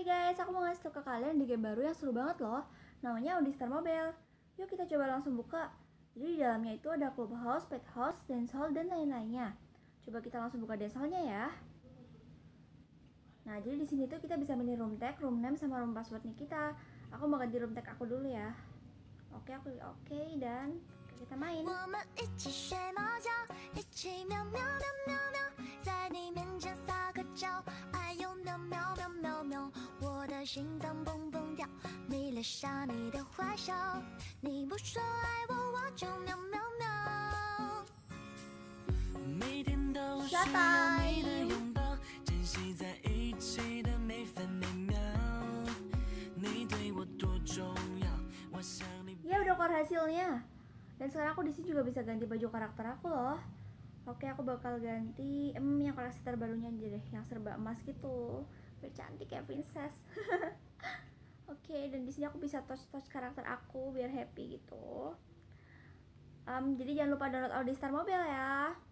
Hai guys, aku mau ngasih tau ke kalian di game baru yang seru banget loh. Namanya Audistar Mobile. Yuk kita coba langsung buka. Jadi di dalamnya itu ada club house, pet house, dance hall, dan lain-lainnya. Coba kita langsung buka dance hall-nya ya. Nah, jadi di sini tuh kita bisa milih room tag, room name, sama room password nih kita. Aku mau ganti room tag aku dulu ya. Oke, aku oke dan kita main. Ya udah keluar hasilnya. Dan sekarang aku di sini juga bisa ganti baju karakter aku loh. Oke, aku bakal ganti yang koleksi terbarunya aja deh, yang serba emas gitu. Bercantik kayak princess. Oke, dan di sini aku bisa touch karakter aku biar happy gitu. Jadi jangan lupa download Audistar Mobile ya.